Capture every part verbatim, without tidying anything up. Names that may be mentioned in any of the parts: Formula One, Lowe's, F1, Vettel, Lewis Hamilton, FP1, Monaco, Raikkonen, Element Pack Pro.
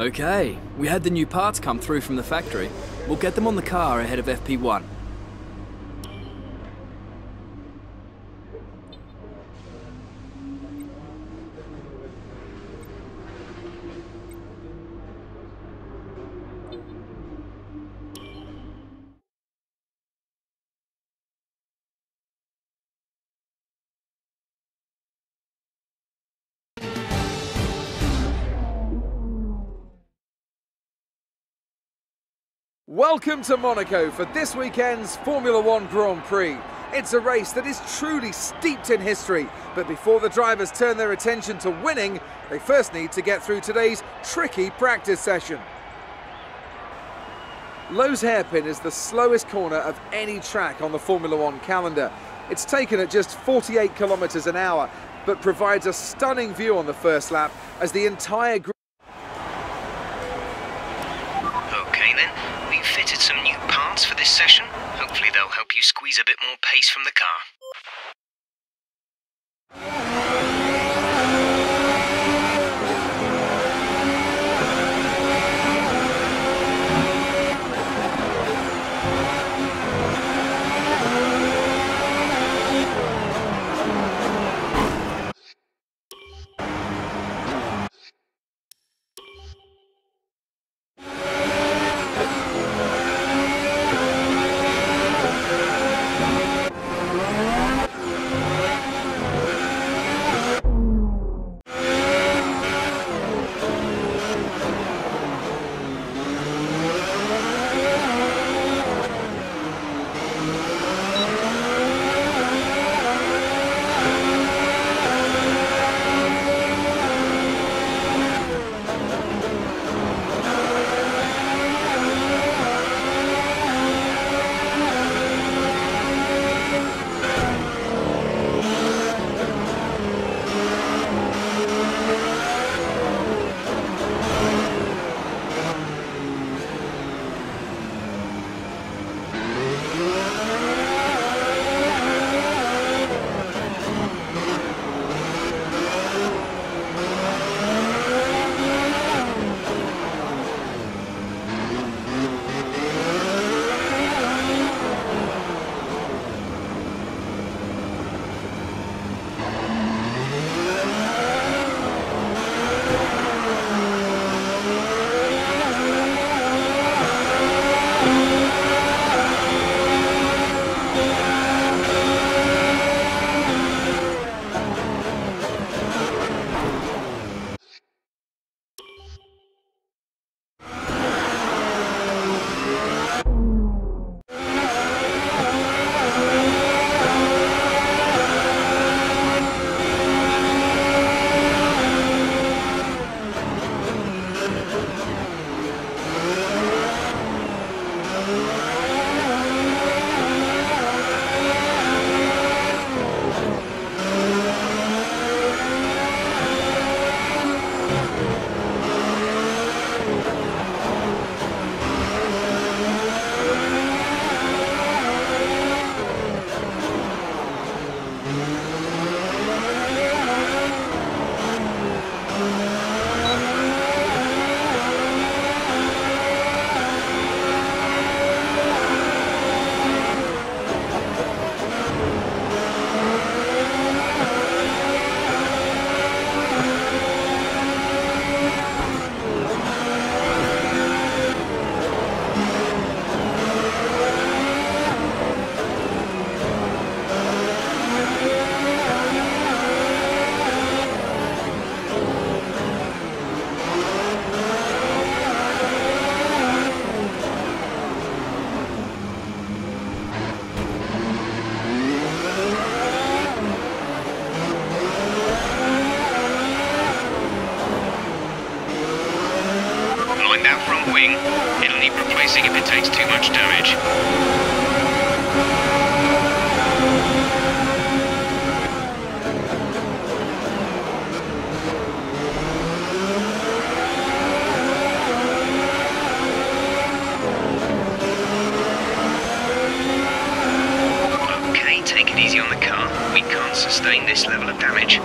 Okay, we had the new parts come through from the factory. We'll get them on the car ahead of F P one. Welcome to Monaco for this weekend's Formula One Grand Prix. It's a race that is truly steeped in history, but before the drivers turn their attention to winning, they first need to get through today's tricky practice session. Lowe's hairpin is the slowest corner of any track on the Formula One calendar. It's taken at just forty-eight kilometers an hour, but provides a stunning view on the first lap as the entire group. Okay then. We've fitted some new parts for this session. Hopefully they'll help you squeeze a bit more pace from the car. It'll need replacing if it takes too much damage. Okay, take it easy on the car. We can't sustain this level of damage.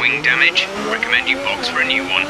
wing damage. Recommend you box for a new one.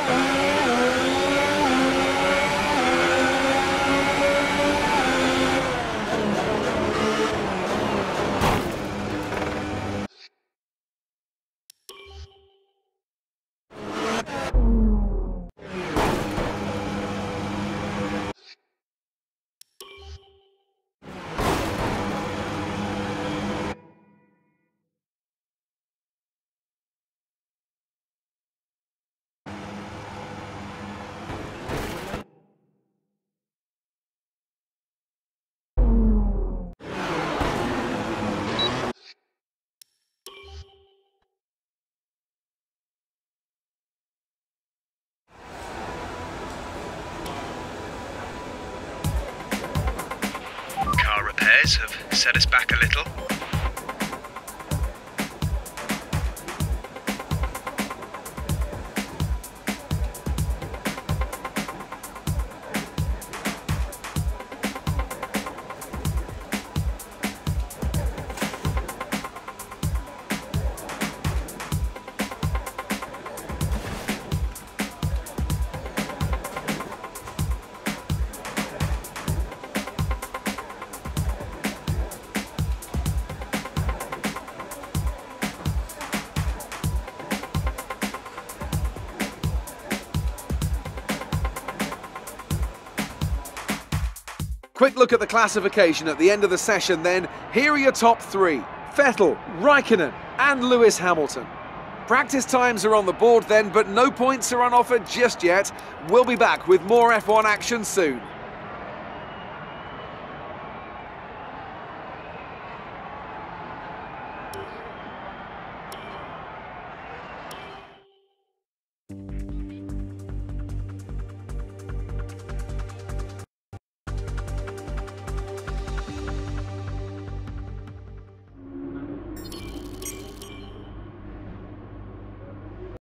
Have set us back a little. Quick look at the classification at the end of the session then. Here are your top three, Vettel, Raikkonen and Lewis Hamilton. Practice times are on the board then, but no points are on offer just yet. We'll be back with more F one action soon.